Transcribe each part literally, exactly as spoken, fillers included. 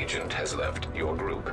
agent has left your group.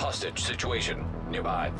Hostage situation nearby.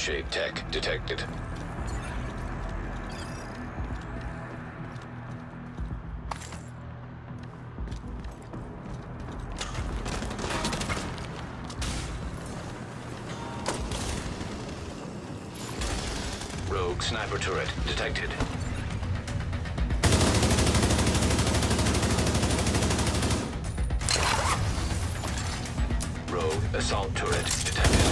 shape tech detected. Rogue sniper turret detected. Rogue assault turret detected.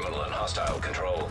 terminal in hostile control.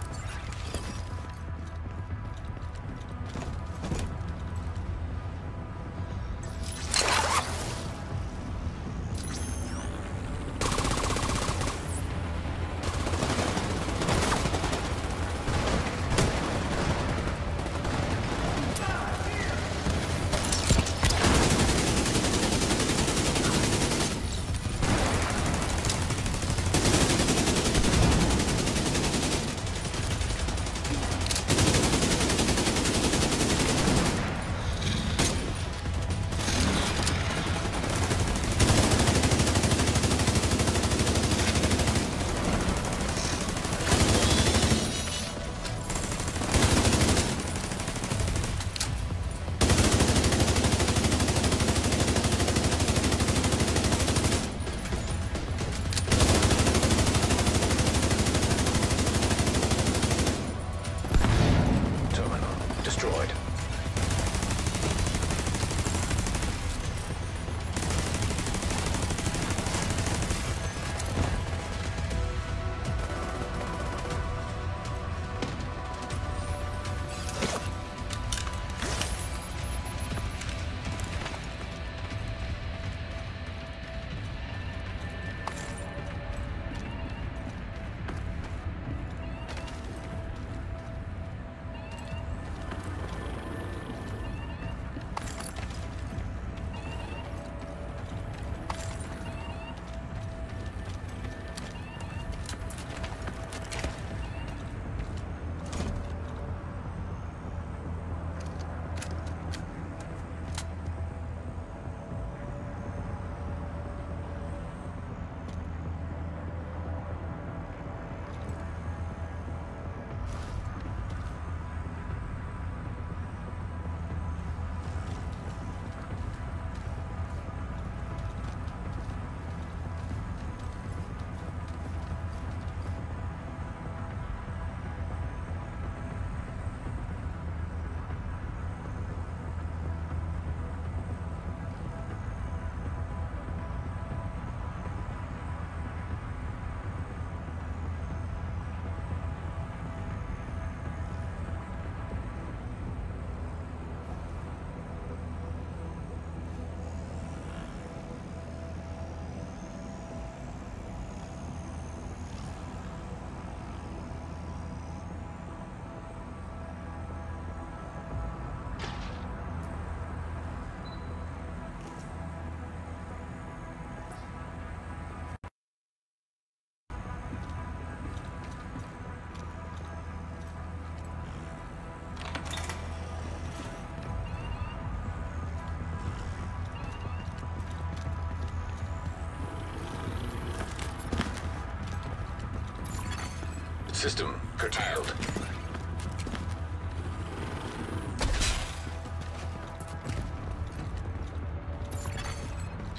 System curtailed.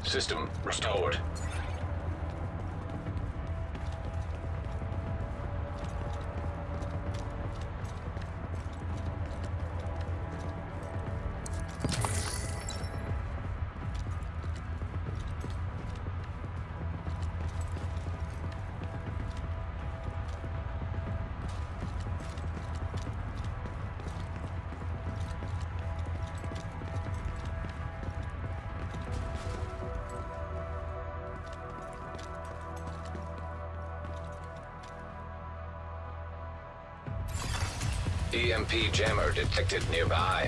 System restored. E M P jammer detected nearby.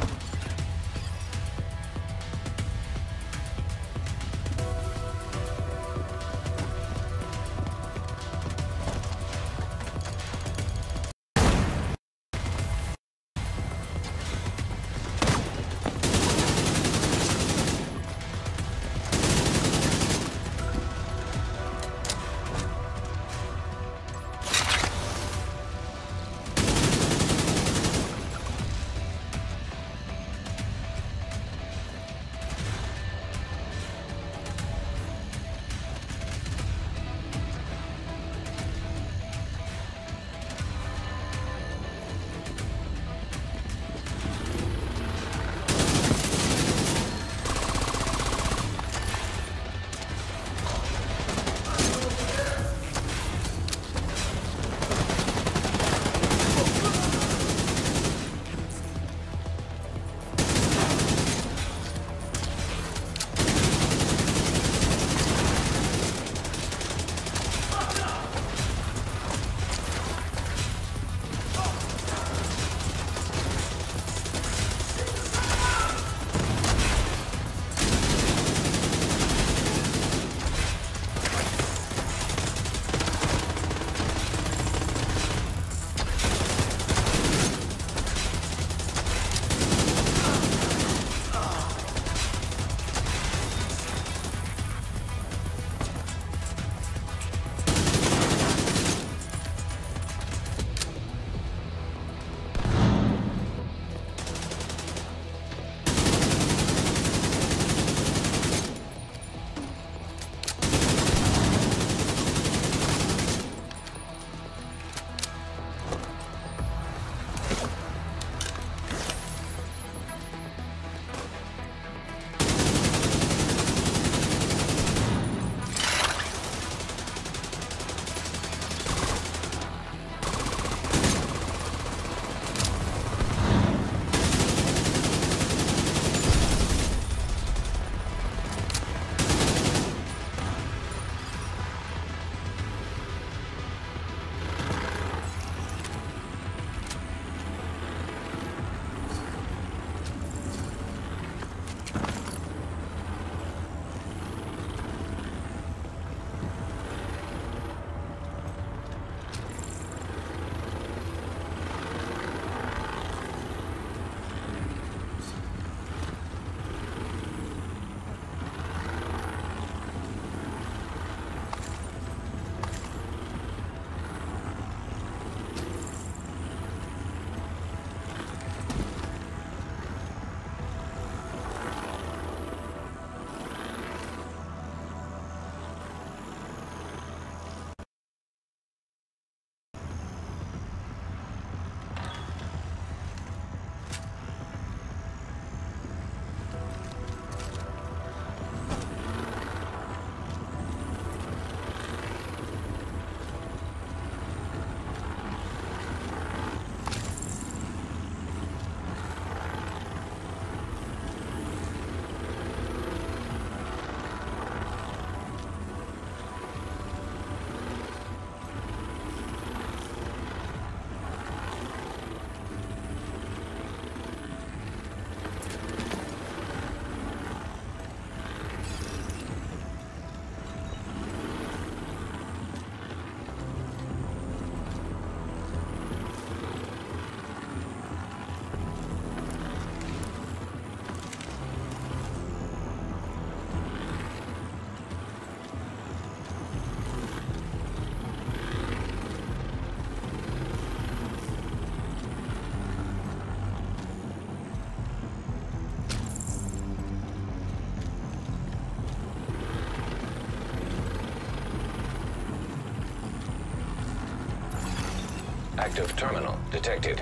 Active terminal detected.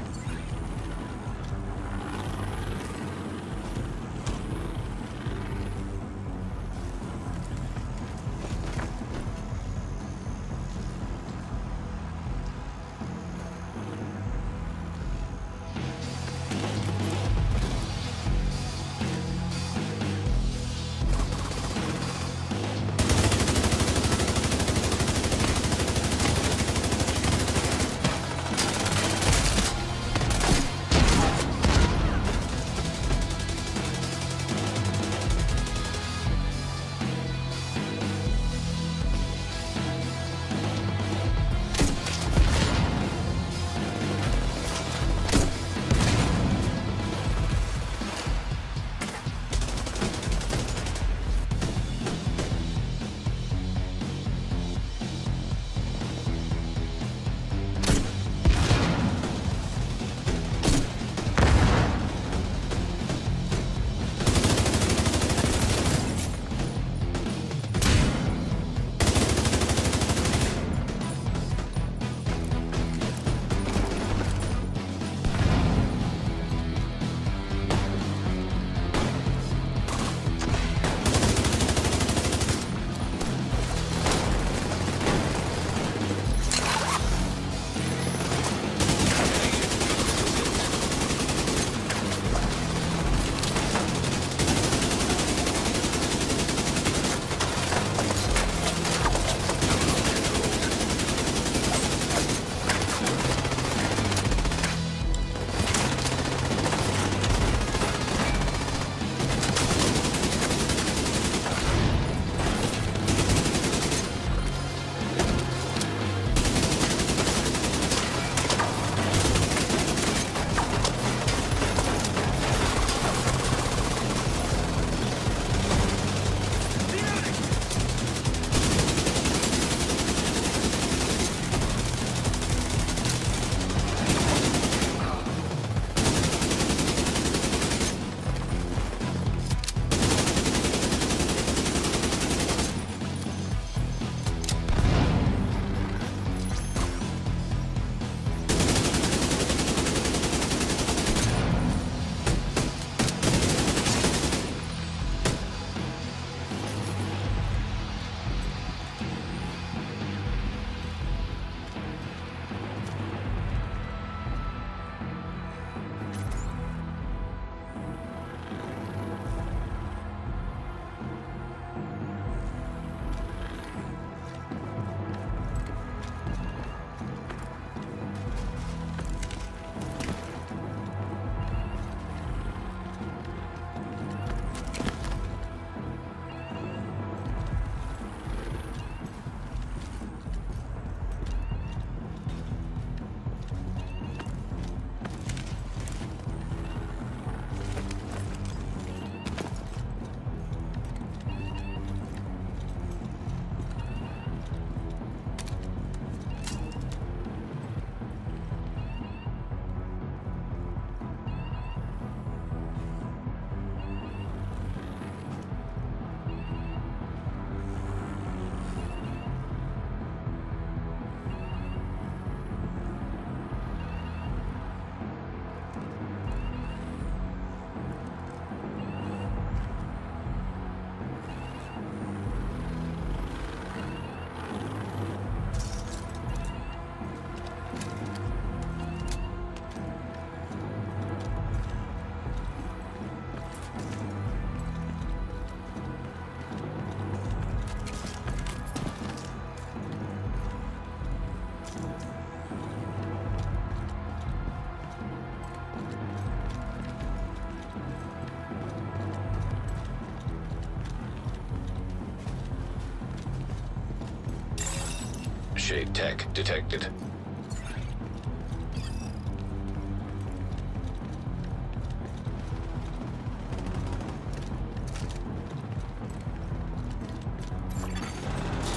Shade tech detected.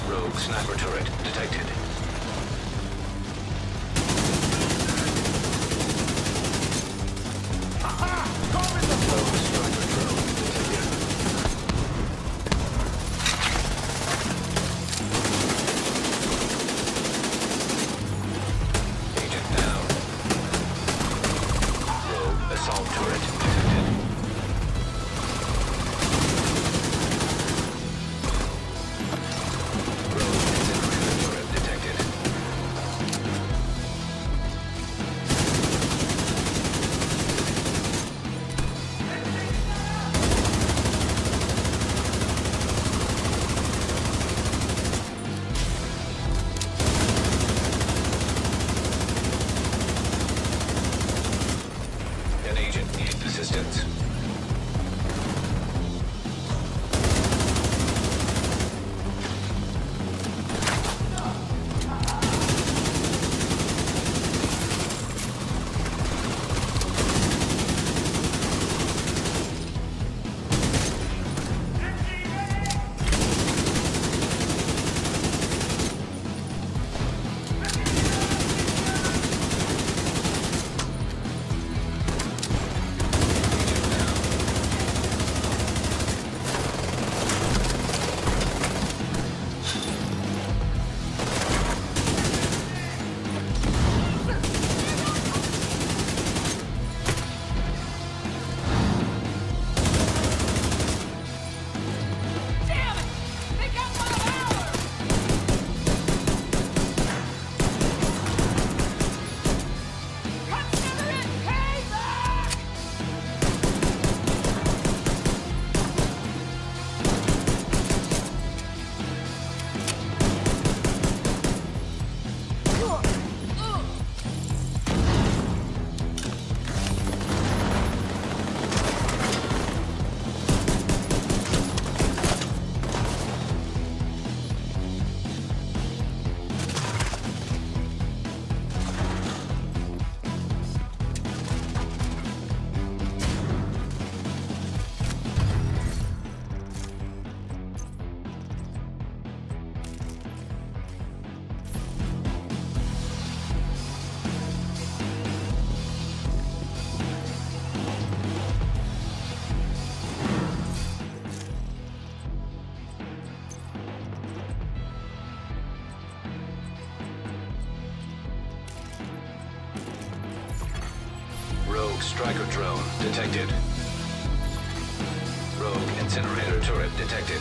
Rogue sniper turret detected. it. Striker drone detected. Rogue incinerator turret detected. Turret detected.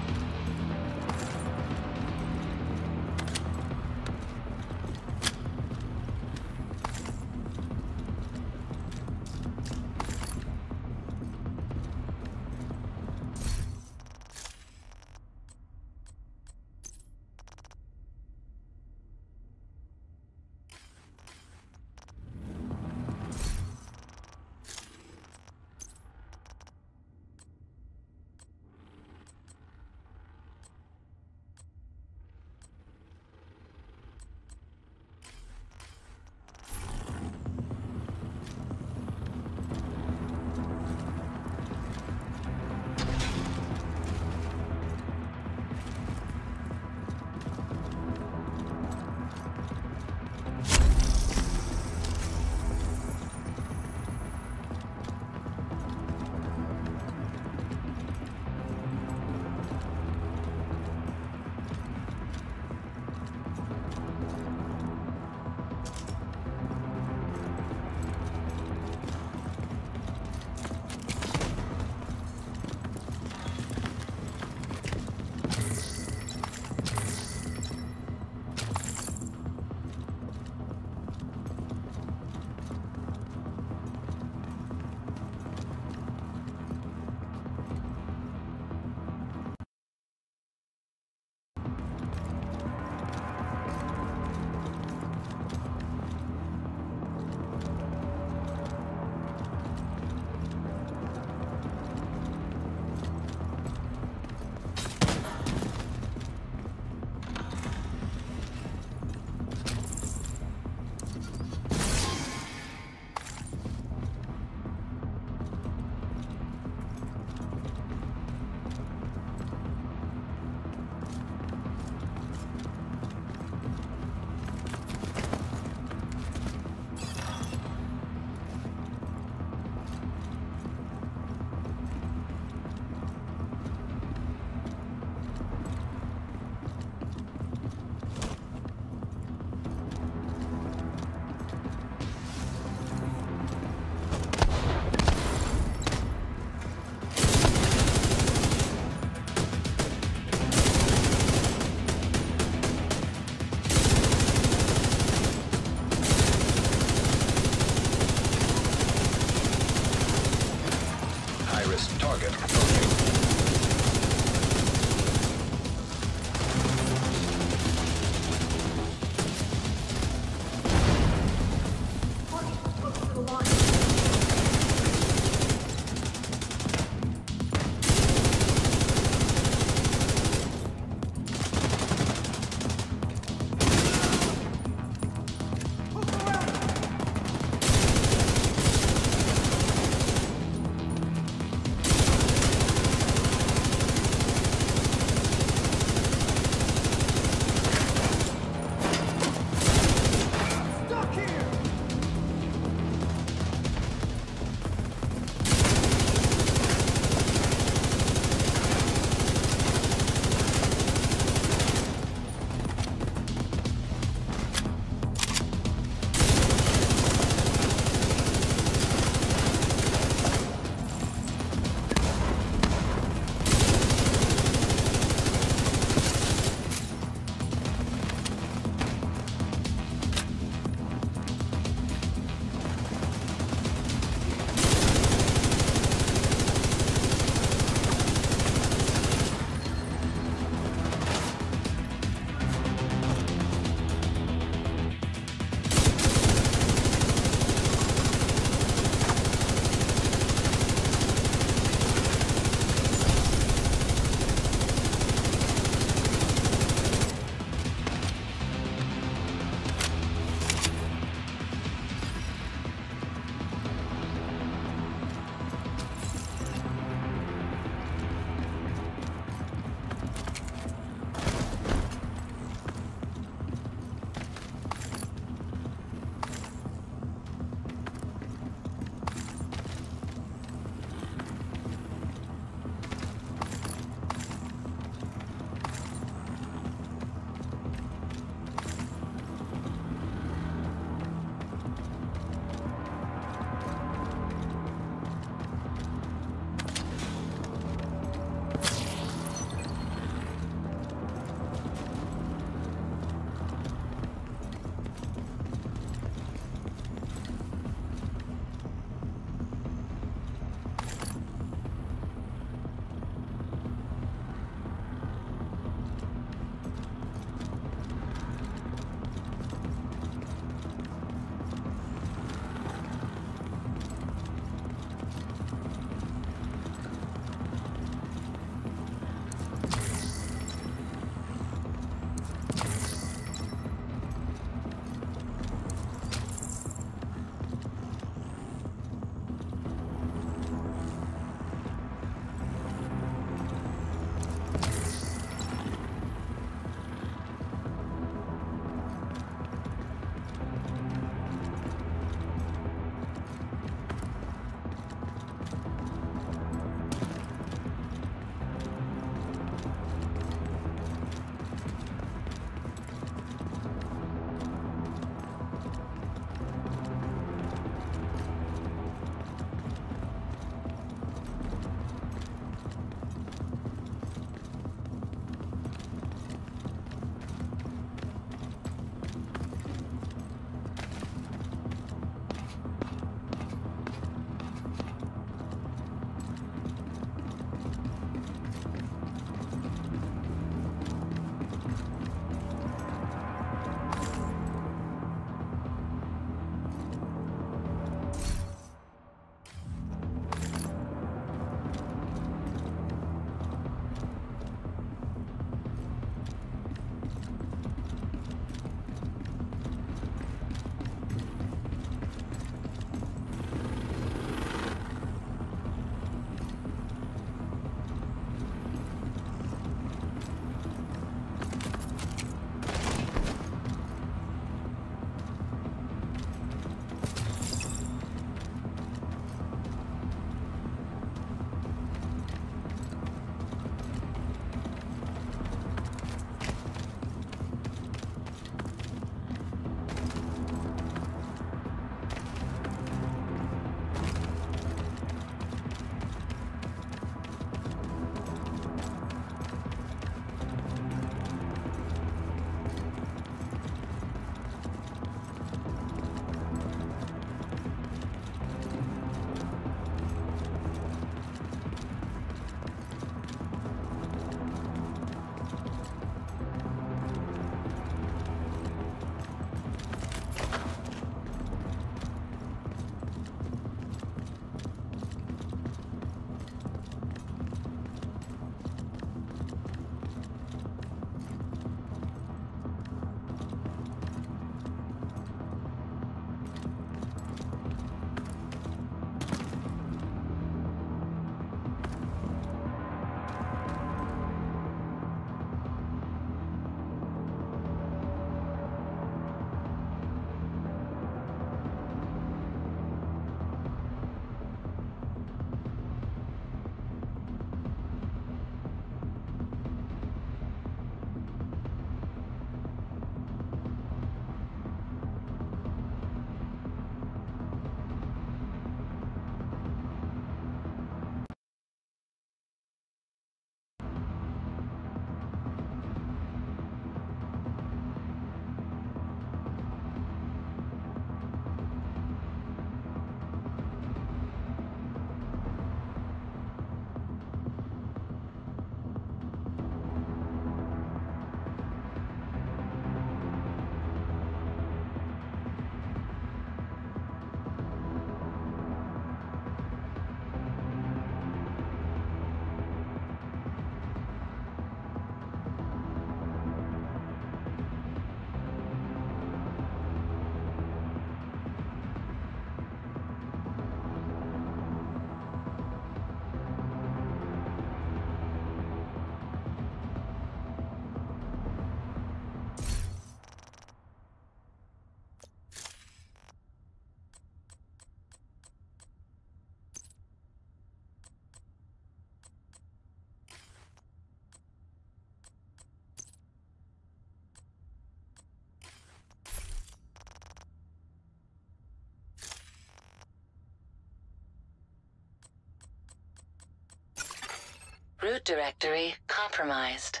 Root directory compromised.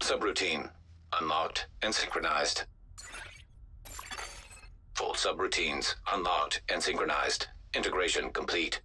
Subroutine unlocked and synchronized. Full subroutines unlocked and synchronized. Integration complete.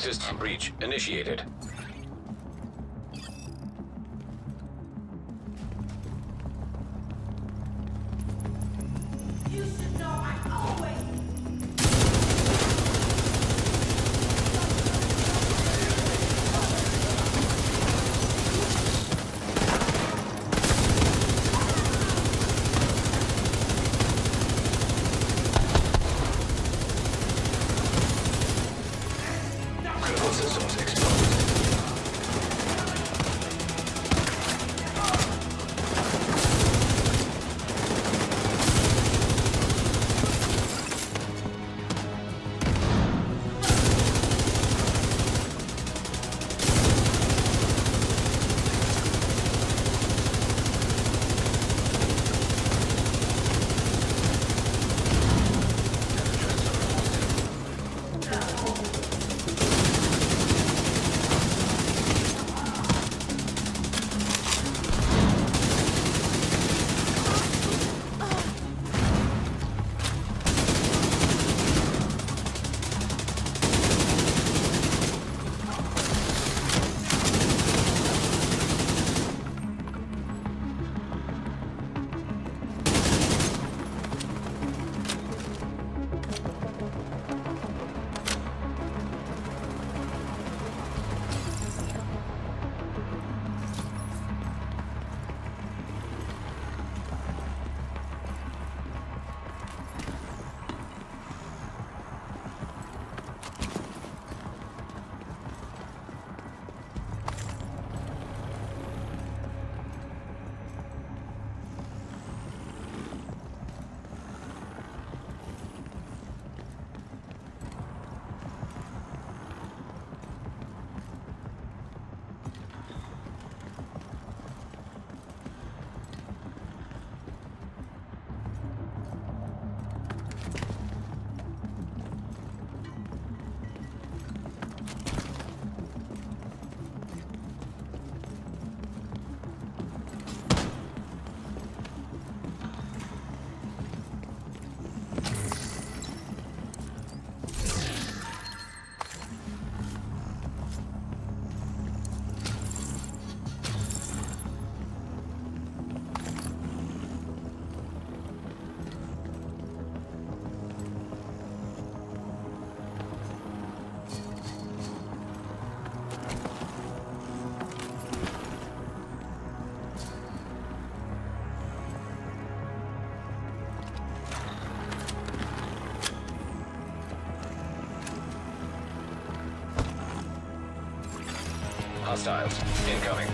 System breach initiated. Hostiles incoming.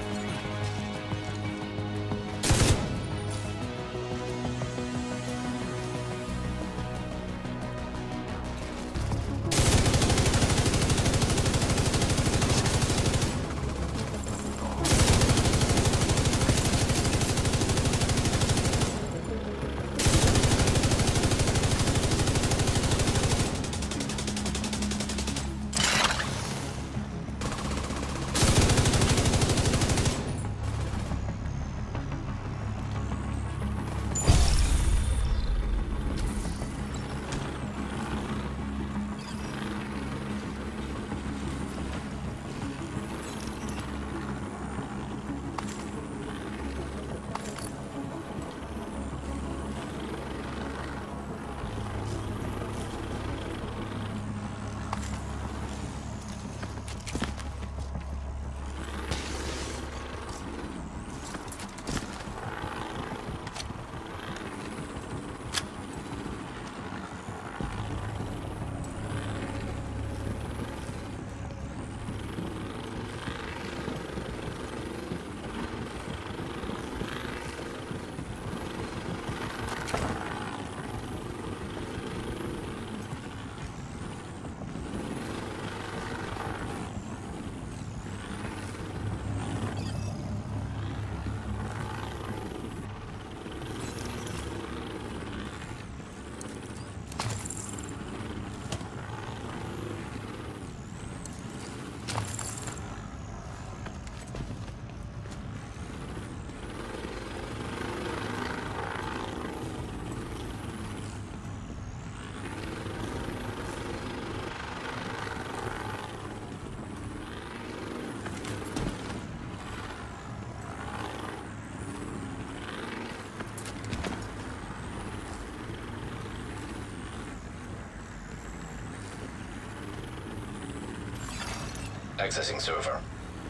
Accessing server.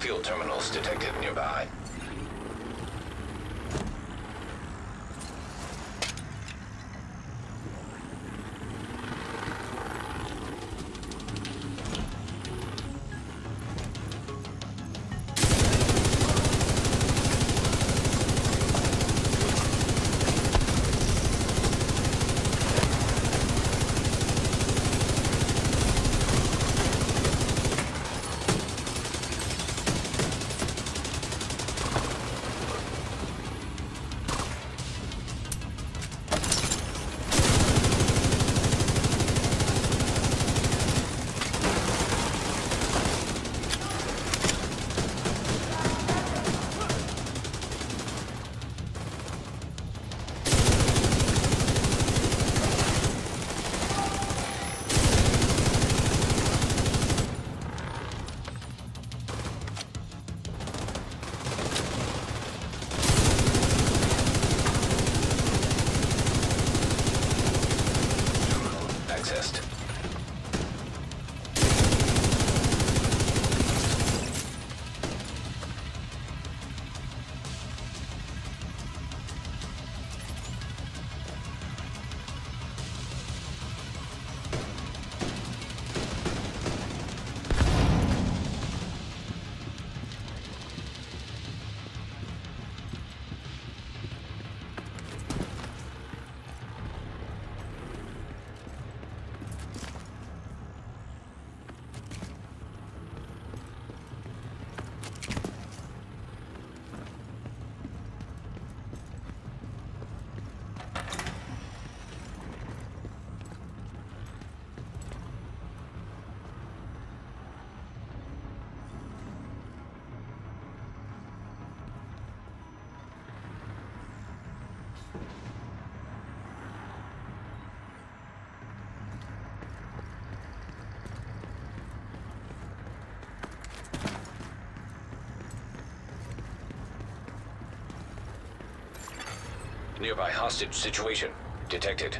Fuel terminals detected nearby. Nearby hostage situation detected.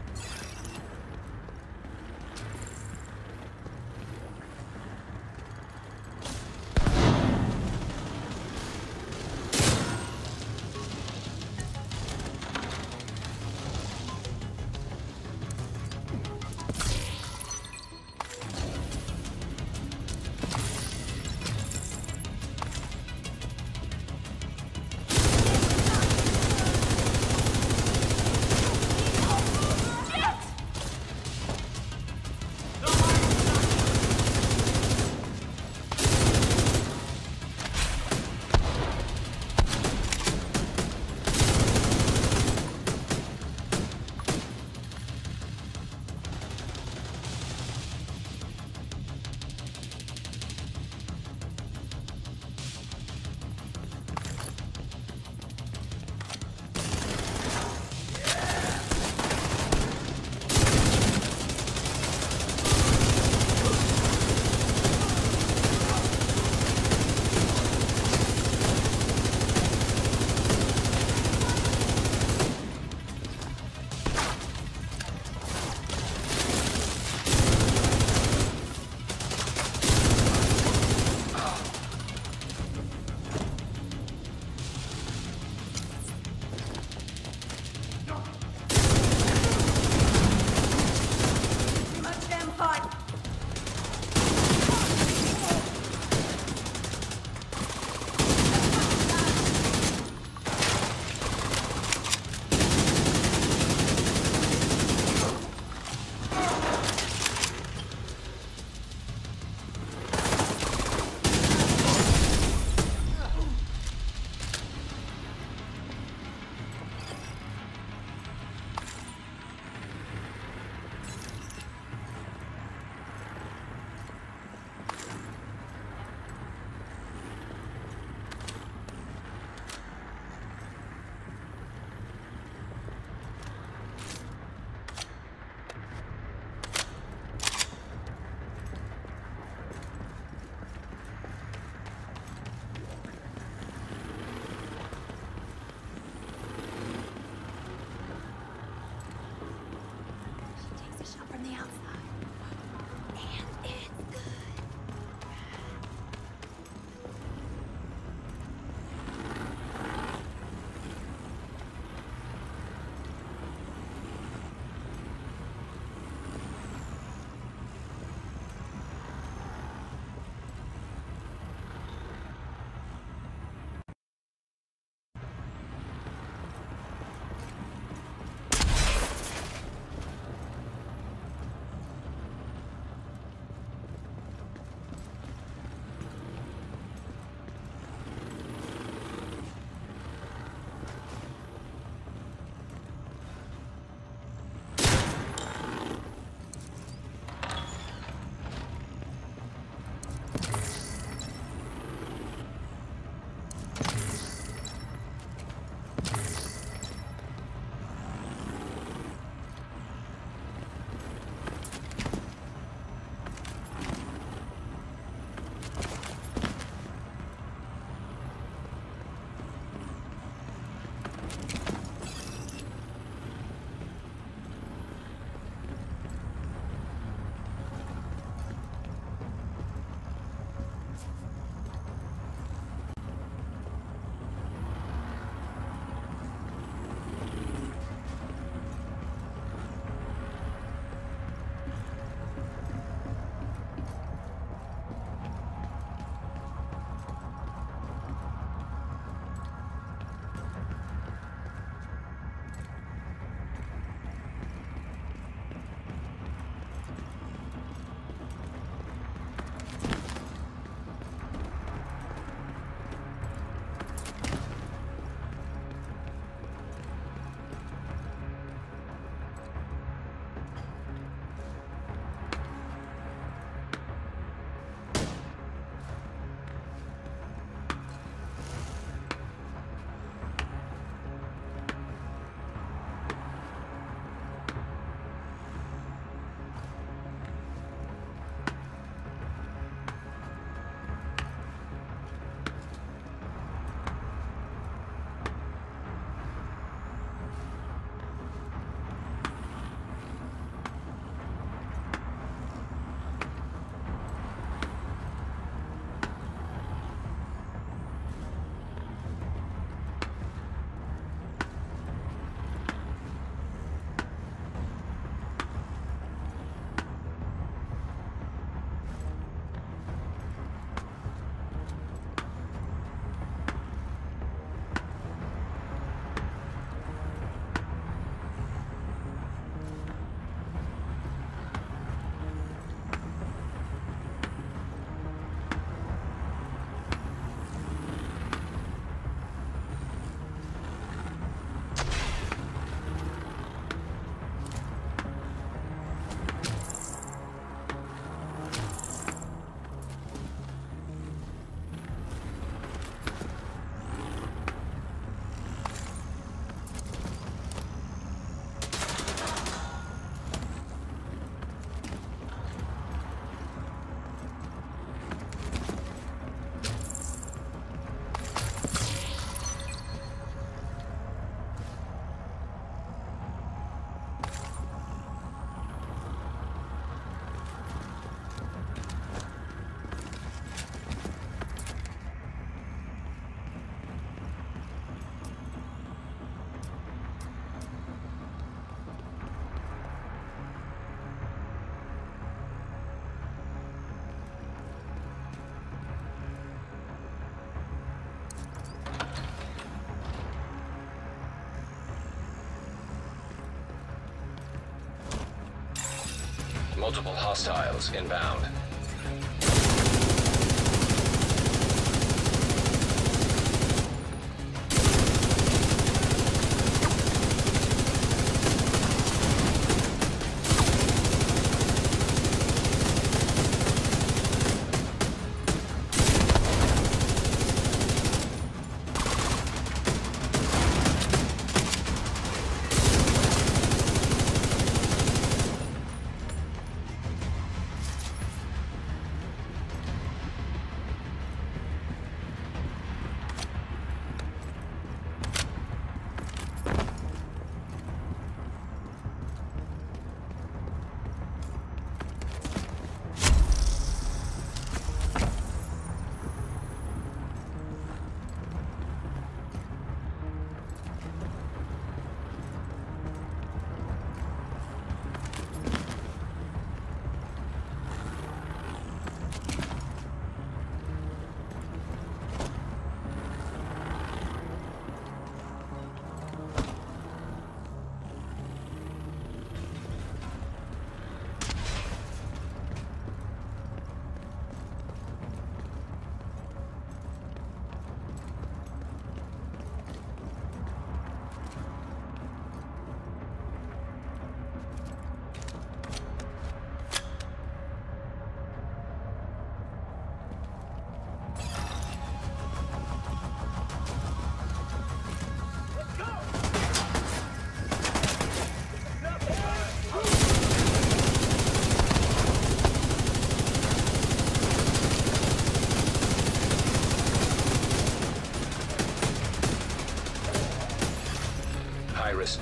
Multiple hostiles inbound.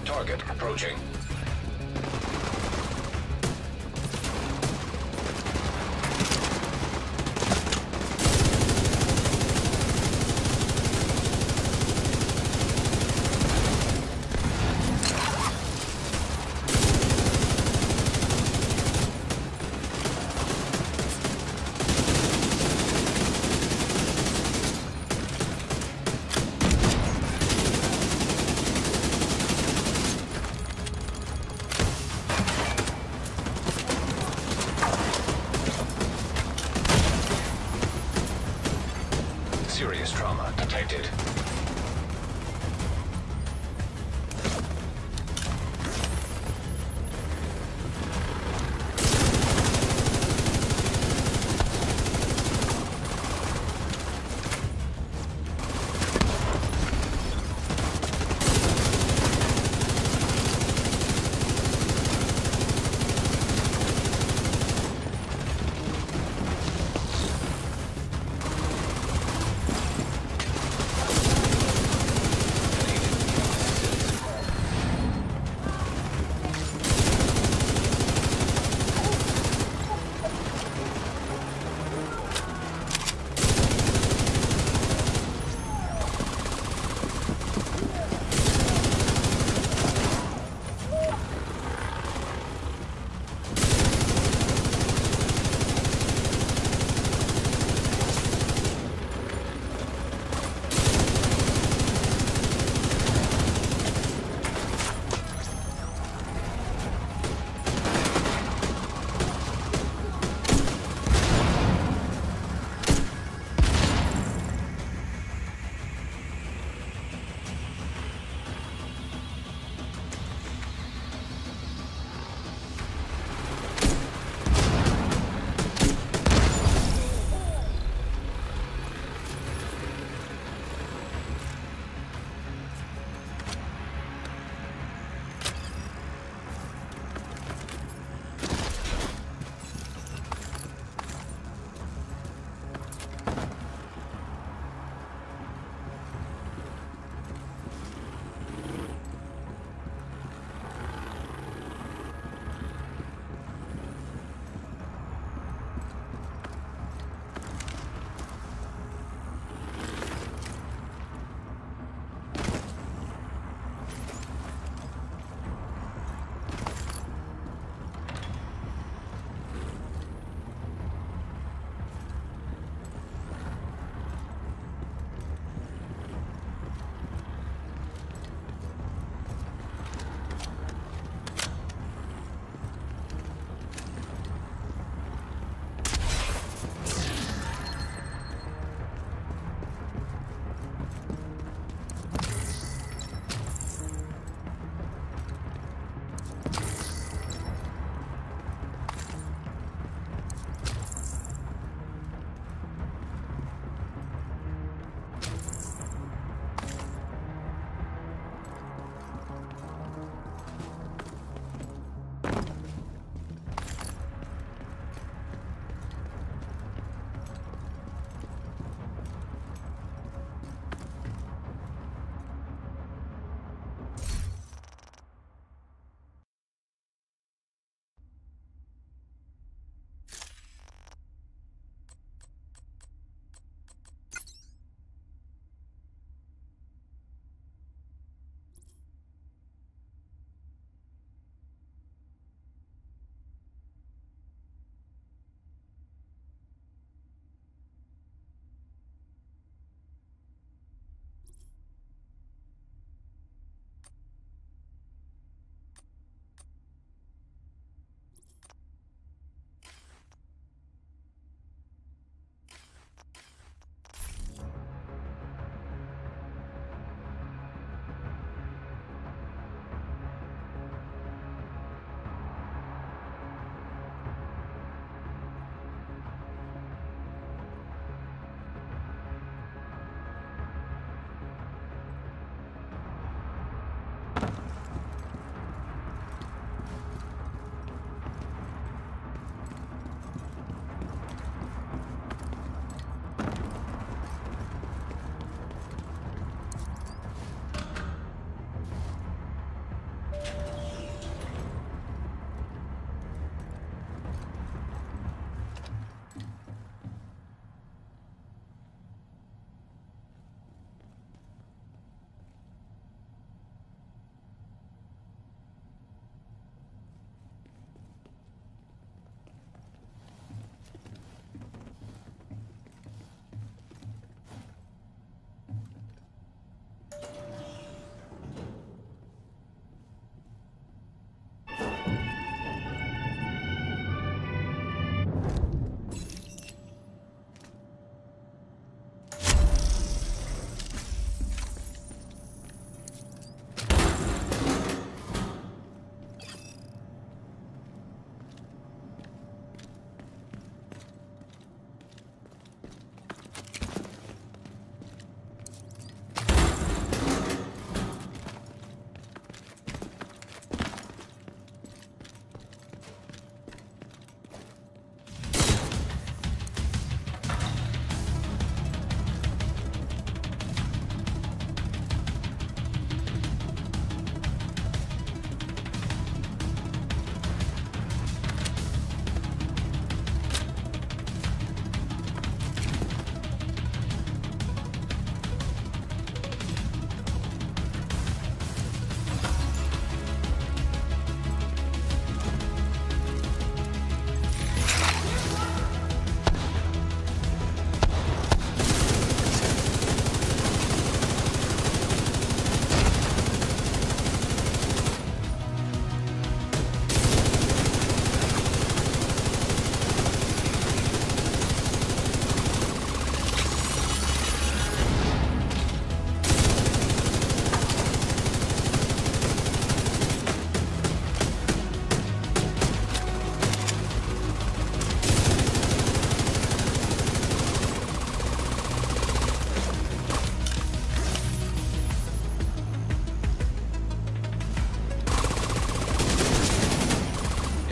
Target approaching. Serious trauma detected.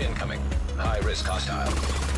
Incoming. High risk hostile.